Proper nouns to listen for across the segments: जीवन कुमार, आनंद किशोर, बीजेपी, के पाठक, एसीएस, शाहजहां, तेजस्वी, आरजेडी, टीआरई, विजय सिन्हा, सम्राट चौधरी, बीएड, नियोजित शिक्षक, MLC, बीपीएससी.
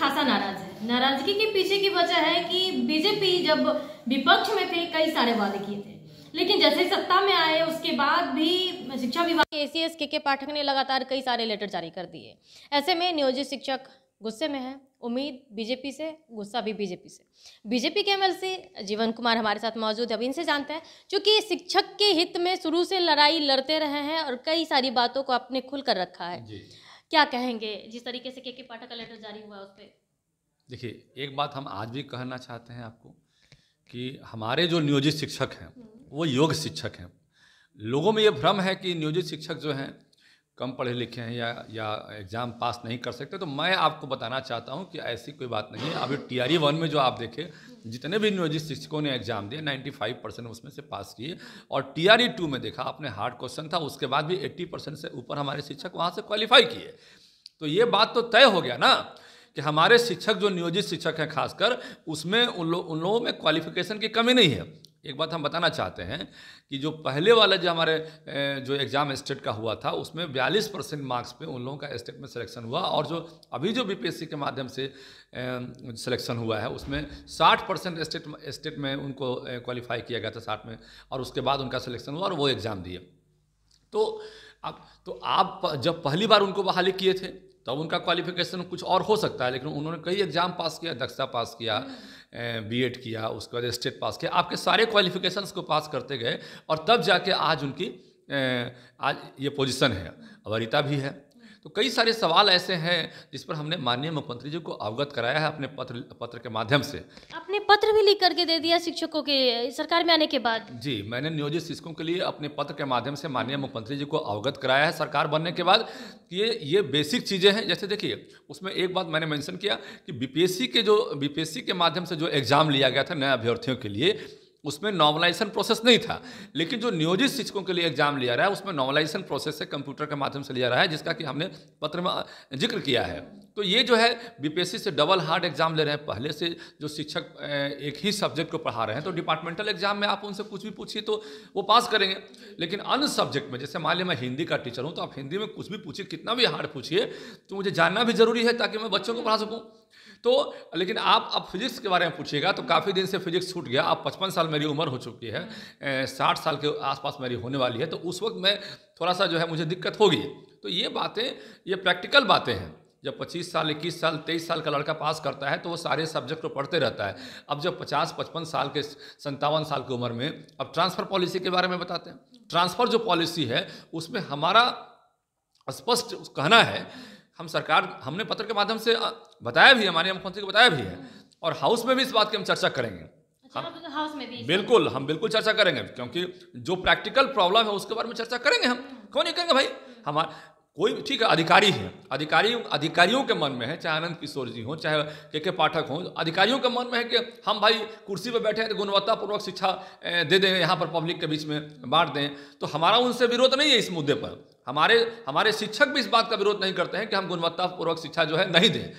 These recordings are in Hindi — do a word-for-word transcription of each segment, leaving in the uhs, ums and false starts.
खासा नाराज है। नाराजगी के पीछे की वजह है कि बीजेपी जब विपक्ष में थे कई सारे वादे किए थे, लेकिन जैसे ही सत्ता में आए उसके बाद भी शिक्षा विभाग एसीएस के के पाठक ने लगातार कई सारे लेटर जारी कर दिए। ऐसे में नियोजित शिक्षक गुस्से में है, उम्मीद बीजेपी से, गुस्सा भी बीजेपी से। बीजेपी के एमएलसी जीवन कुमार हमारे साथ मौजूद है, अब इनसे जानते हैं, क्योंकि शिक्षक के हित में शुरू से लड़ाई लड़ते रहे हैं और कई सारी बातों को आपने खुल कर रखा है जी। क्या कहेंगे जिस तरीके से के के पाठक का लेटर जारी हुआ उस पर? देखिए, एक बात हम आज भी कहना चाहते हैं आपको कि हमारे जो नियोजित शिक्षक हैं वो योग्य शिक्षक हैं। लोगों में ये भ्रम है कि नियोजित शिक्षक जो हैं कम पढ़े लिखे हैं या या एग्ज़ाम पास नहीं कर सकते, तो मैं आपको बताना चाहता हूं कि ऐसी कोई बात नहीं है। अभी टीआरई वन में जो आप देखें जितने भी नियोजित शिक्षकों ने एग्ज़ाम दिए पचानवे परसेंट उसमें से पास किए, और टीआरई टू में देखा आपने हार्ड क्वेश्चन था, उसके बाद भी अस्सी परसेंट से ऊपर हमारे शिक्षक वहाँ से क्वालिफाई किए। तो ये बात तो तय हो गया ना कि हमारे शिक्षक जो नियोजित शिक्षक हैं खासकर उसमें उन लोग उन लोगों में क्वालिफिकेशन की कमी नहीं है। एक बात हम बताना चाहते हैं कि जो पहले वाला जो हमारे जो एग्ज़ाम स्टेट का हुआ था उसमें बयालीस परसेंट मार्क्स पे उन लोगों का स्टेट में सिलेक्शन हुआ, और जो अभी जो बीपीएससी के माध्यम से सिलेक्शन हुआ है उसमें साठ परसेंट स्टेट स्टेट में उनको क्वालिफाई किया गया था साठ में, और उसके बाद उनका सिलेक्शन हुआ और वो एग्ज़ाम दिए। तो अब तो आप जब पहली बार उनको बहाली किए थे तब तो उनका क्वालिफिकेशन कुछ और हो सकता है, लेकिन उन्होंने कई एग्ज़ाम पास किया, दक्षता पास किया, बीएड किया, उसके बाद स्टेट पास किया, आपके सारे क्वालिफिकेशंस को पास करते गए और तब जाके आज उनकी आज ये पोजीशन है, वरीयता भी है। तो कई सारे सवाल ऐसे हैं जिस पर हमने माननीय मुख्यमंत्री जी को अवगत कराया है अपने पत्र पत्र के माध्यम से। अपने पत्र भी लिख करके दे दिया शिक्षकों के सरकार में आने के बाद? जी, मैंने नियोजित शिक्षकों के लिए अपने पत्र के माध्यम से माननीय मुख्यमंत्री जी को अवगत कराया है सरकार बनने के बाद कि ये ये बेसिक चीज़ें हैं। जैसे देखिए, उसमें एक बात मैंने मैंशन किया कि बीपीएससी के जो बीपीएससी के माध्यम से जो एग्ज़ाम लिया गया था नए अभ्यर्थियों के लिए उसमें नॉर्मलाइजेशन प्रोसेस नहीं था, लेकिन जो नियोजित शिक्षकों के लिए एग्जाम लिया रहा है उसमें नॉर्मलाइजेशन प्रोसेस से कंप्यूटर के माध्यम से लिया रहा है, जिसका कि हमने पत्र में जिक्र किया है। तो ये जो है बीपीएससी से डबल हार्ड एग्जाम ले रहे हैं। पहले से जो शिक्षक एक ही सब्जेक्ट को पढ़ा रहे हैं तो डिपार्टमेंटल एग्जाम में आप उनसे कुछ भी पूछिए तो वो पास करेंगे, लेकिन अन्य सब्जेक्ट में जैसे मान लिया मैं हिंदी का टीचर हूँ तो आप हिंदी में कुछ भी पूछिए, कितना भी हार्ड पूछिए, तो मुझे जानना भी जरूरी है ताकि मैं बच्चों को पढ़ा सकूँ। तो लेकिन आप अब फिजिक्स के बारे में पूछिएगा तो काफ़ी दिन से फिजिक्स छूट गया। अब पचपन साल मेरी उम्र हो चुकी है, साठ साल के आसपास मेरी होने वाली है, तो उस वक्त मैं थोड़ा सा जो है मुझे दिक्कत होगी। तो ये बातें ये प्रैक्टिकल बातें हैं। जब पच्चीस साल, इक्कीस साल, तेईस साल का लड़का पास करता है तो वो सारे सब्जेक्ट को पढ़ते रहता है। अब जब पचास पचपन साल के संतावन साल की उम्र में अब ट्रांसफ़र पॉलिसी के बारे में बताते हैं। ट्रांसफ़र जो पॉलिसी है उसमें हमारा स्पष्ट कहना है, हम सरकार हमने पत्र के माध्यम से बताया भी है, हमारे मुख्यमंत्री को बताया भी है, और हाउस में भी इस बात की हम चर्चा करेंगे। हम हाउस में भी बिल्कुल हम बिल्कुल चर्चा करेंगे, क्योंकि जो प्रैक्टिकल प्रॉब्लम है उसके बारे में चर्चा करेंगे। हम क्यों नहीं करेंगे भाई, हमारे कोई ठीक है अधिकारी है, अधिकारी अधिकारियों के मन में है, चाहे आनंद किशोर जी हों चाहे के के पाठक हों, अधिकारियों के मन में है कि हम भाई कुर्सी पर बैठे हैं तो गुणवत्तापूर्वक शिक्षा दे दें, यहाँ पर पब्लिक के बीच में बांट दें। तो हमारा उनसे विरोध नहीं है इस मुद्दे पर, हमारे हमारे शिक्षक भी इस बात का विरोध नहीं करते हैं कि हम गुणवत्तापूर्वक शिक्षा जो है नहीं दें।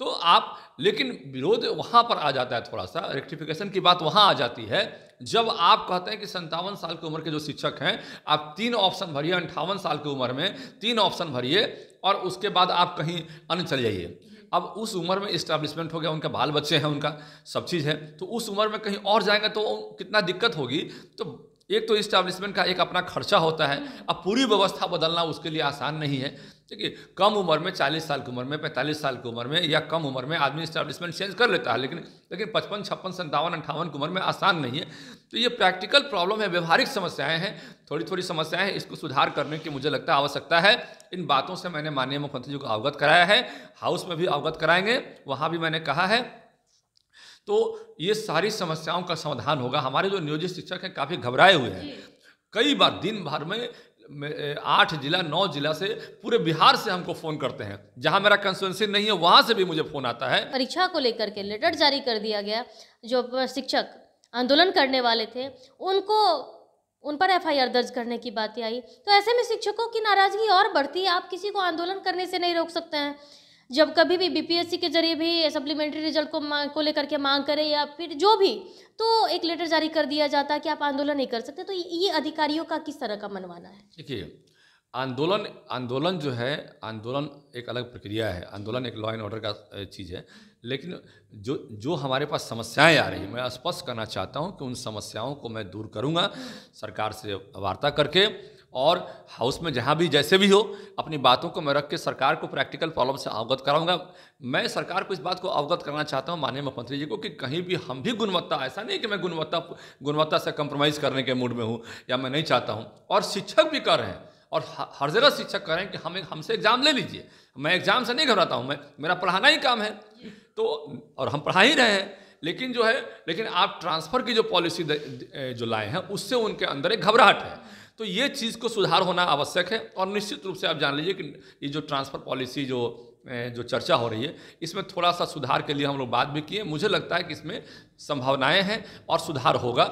तो आप लेकिन विरोध वहाँ पर आ जाता है, थोड़ा सा रेक्टिफिकेशन की बात वहाँ आ जाती है जब आप कहते हैं कि संतावन साल की उम्र के जो शिक्षक हैं आप तीन ऑप्शन भरिए, अंठावन साल की उम्र में तीन ऑप्शन भरिए और उसके बाद आप कहीं अन्य चले जाइए। अब उस उम्र में इस्टेब्लिशमेंट हो गया, उनका बाल बच्चे हैं, उनका सब चीज़ है, तो उस उम्र में कहीं और जाएंगे तो कितना दिक्कत होगी। तो एक तो इस्टेब्लिशमेंट का एक अपना खर्चा होता है, अब पूरी व्यवस्था बदलना उसके लिए आसान नहीं है। देखिए, कम उम्र में चालीस साल की उम्र में, पैंतालीस साल की उम्र में या कम उम्र में आदमी इस्टेब्लिशमेंट चेंज कर लेता है, लेकिन लेकिन पचपन छप्पन संतावन अंठावन की उम्र में आसान नहीं है। तो ये प्रैक्टिकल प्रॉब्लम है, व्यवहारिक समस्याएं हैं, थोड़ी थोड़ी समस्याएं हैं, इसको सुधार करने की मुझे लगता है आवश्यकता है। इन बातों से मैंने माननीय मुख्यमंत्री जी को अवगत कराया है, हाउस में भी अवगत कराएंगे, वहाँ भी मैंने कहा है। तो ये सारी समस्याओं का समाधान होगा। हमारे जो नियोजित शिक्षक हैं काफ़ी घबराए हुए हैं, कई बार दिन भर में आठ जिला नौ जिला से पूरे बिहार से हमको फ़ोन करते हैं, जहां मेरा कंसल्टेंसी नहीं है वहां से भी मुझे फ़ोन आता है। परीक्षा को लेकर के लेटर जारी कर दिया गया, जो शिक्षक आंदोलन करने वाले थे उनको उन पर एफआईआर दर्ज करने की बातें आई, तो ऐसे में शिक्षकों की नाराज़गी और बढ़ती है। आप किसी को आंदोलन करने से नहीं रोक सकते हैं। जब कभी भी बीपीएससी के जरिए भी सप्लीमेंट्री रिजल्ट को को लेकर के मांग करें या फिर जो भी, तो एक लेटर जारी कर दिया जाता है कि आप आंदोलन नहीं कर सकते। तो ये अधिकारियों का किस तरह का मनवाना है? देखिए, आंदोलन आंदोलन जो है आंदोलन एक अलग प्रक्रिया है, आंदोलन एक लॉ एंड ऑर्डर का चीज़ है, लेकिन जो जो हमारे पास समस्याएं आ रही हैं, मैं स्पष्ट करना चाहता हूं कि उन समस्याओं को मैं दूर करूंगा सरकार से वार्ता करके, और हाउस में जहां भी जैसे भी हो अपनी बातों को मैं रख के सरकार को प्रैक्टिकल प्रॉब्लम से अवगत कराऊंगा। मैं सरकार को इस बात को अवगत कराना चाहता हूं, माननीय मुख्यमंत्री जी को, कि कहीं भी हम भी गुणवत्ता, ऐसा नहीं कि मैं गुणवत्ता गुणवत्ता से कंप्रोमाइज़ करने के मूड में हूँ या मैं नहीं चाहता हूँ, और शिक्षक भी कर रहे हैं और हर जगह शिक्षक कह रहे हैं कि हमें हमसे एग्ज़ाम ले लीजिए, मैं एग्ज़ाम से नहीं घबराता हूँ, मैं मेरा पढ़ाना ही काम है, तो और हम पढ़ा ही रहे हैं। लेकिन जो है लेकिन आप ट्रांसफ़र की जो पॉलिसी जो लाए हैं उससे उनके अंदर एक घबराहट है, तो ये चीज़ को सुधार होना आवश्यक है। और निश्चित रूप से आप जान लीजिए कि ये जो ट्रांसफ़र पॉलिसी जो जो चर्चा हो रही है इसमें थोड़ा सा सुधार के लिए हम लोग बात भी किए, मुझे लगता है कि इसमें संभावनाएँ हैं और सुधार होगा।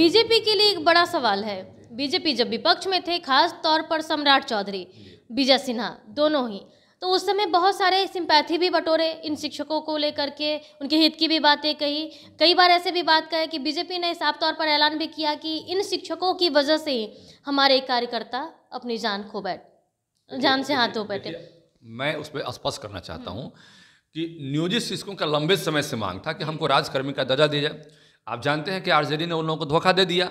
बीजेपी के लिए एक बड़ा सवाल है, बीजेपी जब विपक्ष में थे, खास तौर पर सम्राट चौधरी, विजय सिन्हा, दोनों ही, तो उस समय बहुत सारे सिंपैथी भी बटोरे इन शिक्षकों को लेकर के, उनके हित की भी बातें कही, कई बार ऐसे भी बात कहे कि बीजेपी ने साफ तौर पर ऐलान भी किया कि इन शिक्षकों की वजह से ही हमारे कार्यकर्ता अपनी जान खो बैठ जान से हाथ धो बैठे। मैं उस पर स्पष्ट करना चाहता हूँ कि नियोजित शिक्षकों का लंबे समय से मांग था कि हमको राजकर्मी का दर्जा दिया जाए। आप जानते हैं कि आरजेडी ने उन लोगों को धोखा दे दिया,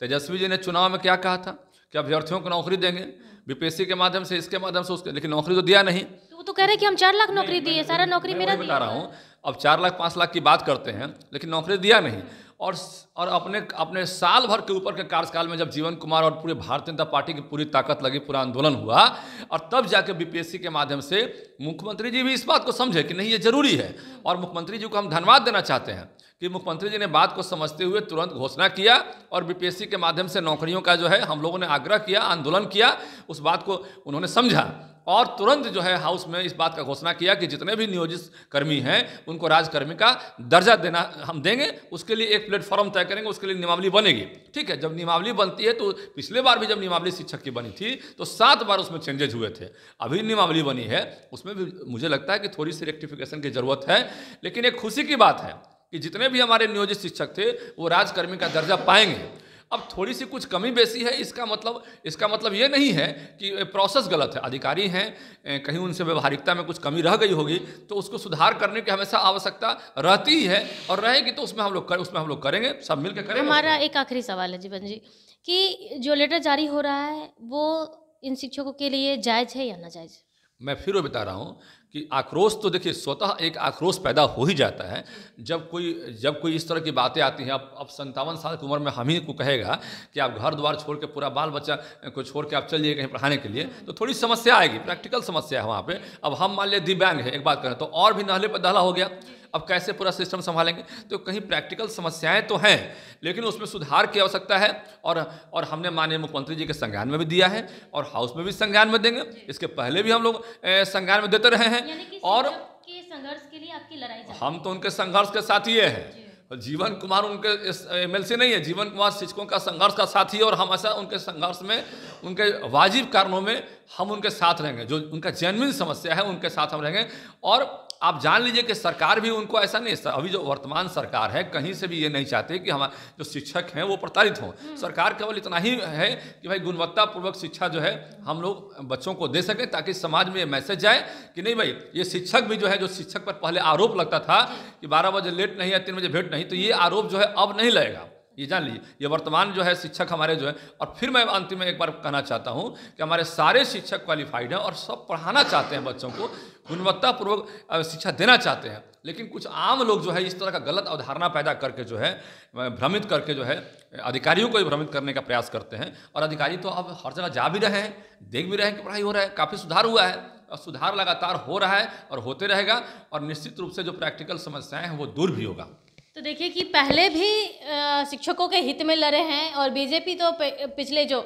तेजस्वी जी ने चुनाव में क्या कहा था कि अभ्यर्थियों को नौकरी देंगे बीपीएससी के माध्यम से, इसके माध्यम से, उसके, लेकिन नौकरी तो दिया नहीं। तो, तो कह रहे कि हम चार लाख नौकरी दिए, सारा नौकरी मेरा बता रहा हूँ, अब चार लाख पाँच लाख की बात करते हैं लेकिन नौकरी दिया नहीं। और और अपने अपने साल भर के ऊपर के कार्यकाल में जब जीवन कुमार और पूरे भारतीय जनता पार्टी की पूरी ताकत लगी, पूरा आंदोलन हुआ, और तब जाके बीपीएससी के माध्यम से मुख्यमंत्री जी भी इस बात को समझे कि नहीं ये जरूरी है, और मुख्यमंत्री जी को हम धन्यवाद देना चाहते हैं कि मुख्यमंत्री जी ने बात को समझते हुए तुरंत घोषणा किया और बीपीएससी के माध्यम से नौकरियों का जो है हम लोगों ने आग्रह किया, आंदोलन किया, उस बात को उन्होंने समझा और तुरंत जो है हाउस में इस बात का घोषणा किया कि जितने भी नियोजित कर्मी हैं उनको राजकर्मी का दर्जा देना हम देंगे, उसके लिए एक प्लेटफॉर्म तय करेंगे, उसके लिए नियमावली बनेगी। ठीक है, जब नियमावली बनती है तो पिछले बार भी जब नियमावली शिक्षक की बनी थी तो सात बार उसमें चेंजेज हुए थे, अभी नियमावली बनी है उसमें भी मुझे लगता है कि थोड़ी सी रेक्टिफिकेशन की जरूरत है। लेकिन एक खुशी की बात है कि जितने भी हमारे नियोजित शिक्षक थे वो राजकर्मी का दर्जा पाएंगे। अब थोड़ी सी कुछ कमी बेसी है, इसका मतलब इसका मतलब ये नहीं है कि प्रोसेस गलत है, अधिकारी हैं, कहीं उनसे व्यवहारिकता में कुछ कमी रह गई होगी तो उसको सुधार करने की हमेशा आवश्यकता रहती है और रहेगी, तो उसमें हम लोग कर, उसमें हम लोग करेंगे, सब मिलकर करेंगे। हमारा एक आखिरी सवाल है जीवन जी कि जो लेटर जारी हो रहा है वो इन शिक्षकों के लिए जायज़ है या नाजायज़? मैं फिर वो बता रहा हूँ कि आक्रोश तो देखिए स्वतः एक आक्रोश पैदा हो ही जाता है जब कोई जब कोई इस तरह की बातें आती हैं। अब अब संतावन साल की उम्र में हम ही को कहेगा कि आप घर द्वार छोड़ के पूरा बाल बच्चा को छोड़ के आप चलिए कहीं पढ़ाने के लिए, तो थोड़ी समस्या आएगी, प्रैक्टिकल समस्या है वहाँ पे। अब हम मान लिया दिव्यांग है, एक बात करें तो और भी नहले पर दहला हो गया, अब कैसे पूरा सिस्टम संभालेंगे, तो कहीं प्रैक्टिकल समस्याएं तो हैं लेकिन उसमें सुधार की आवश्यकता है। और और हमने माननीय मुख्यमंत्री जी के संज्ञान में भी दिया है और हाउस में भी संज्ञान में देंगे, इसके पहले भी हम लोग संज्ञान में देते रहे हैं। और के संघर्ष के लिए आपकी लड़ाई, हम तो उनके संघर्ष के साथ ही हैं, जीवन कुमार उनके एमएलसी नहीं है, जीवन कुमार शिक्षकों का संघर्ष का साथी है और हमेशा उनके संघर्ष में उनके वाजिब कारणों में हम उनके साथ रहेंगे, जो उनका जेन्युइन समस्या है उनके साथ हम रहेंगे। और आप जान लीजिए कि सरकार भी उनको ऐसा नहीं, अभी जो वर्तमान सरकार है कहीं से भी ये नहीं चाहते कि हमारे जो शिक्षक हैं वो प्रताड़ित हों, सरकार केवल इतना ही है कि भाई गुणवत्तापूर्वक शिक्षा जो है हम लोग बच्चों को दे सकें ताकि समाज में ये मैसेज जाए कि नहीं भाई ये शिक्षक भी जो है, जो शिक्षक पर पहले आरोप लगता था कि बारह बजे लेट नहीं या तीन बजे भेंट नहीं, तो ये आरोप जो है अब नहीं लगेगा, ये जान लीजिए। ये वर्तमान जो है शिक्षक हमारे जो है, और फिर मैं अंतिम में एक बार कहना चाहता हूँ कि हमारे सारे शिक्षक क्वालिफाइड हैं और सब पढ़ाना चाहते हैं, बच्चों को गुणवत्तापूर्वक शिक्षा देना चाहते हैं, लेकिन कुछ आम लोग जो है इस तरह का गलत अवधारणा पैदा करके जो है भ्रमित करके जो है अधिकारियों को भी भ्रमित करने का प्रयास करते हैं। और अधिकारी तो अब हर जगह जा भी रहे हैं, देख भी रहे हैं कि पढ़ाई हो रहा है, काफ़ी सुधार हुआ है और सुधार लगातार हो रहा है और होते रहेगा, और निश्चित रूप से जो प्रैक्टिकल समस्याएँ हैं वो दूर भी होगा। तो देखिए कि पहले भी शिक्षकों के हित में लड़े हैं और बीजेपी तो पिछले जो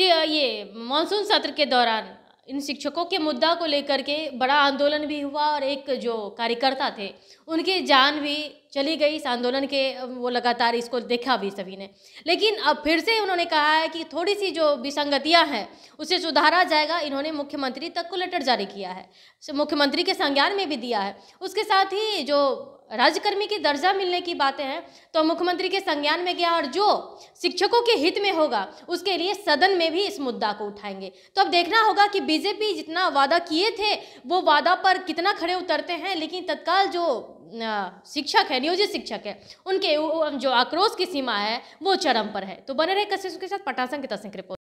ये मानसून सत्र के दौरान इन शिक्षकों के मुद्दा को लेकर के बड़ा आंदोलन भी हुआ और एक जो कार्यकर्ता थे उनकी जान भी चली गई इस आंदोलन के, वो लगातार इसको देखा भी सभी ने। लेकिन अब फिर से उन्होंने कहा है कि थोड़ी सी जो विसंगतियां हैं उसे सुधारा जाएगा। इन्होंने मुख्यमंत्री तक को लेटर जारी किया है, मुख्यमंत्री के संज्ञान में भी दिया है, उसके साथ ही जो राज्यकर्मी की दर्जा मिलने की बातें हैं तो मुख्यमंत्री के संज्ञान में गया और जो शिक्षकों के हित में होगा उसके लिए सदन में भी इस मुद्दा को उठाएंगे। तो अब देखना होगा कि बीजेपी जितना वादा किए थे वो वादा पर कितना खड़े उतरते हैं। लेकिन तत्काल जो शिक्षक है, नियोजित शिक्षक है, उनके जो आक्रोश की सीमा है वो चरम पर है। तो बने रहे कशिश के साथ। पटासन की तस्वीर।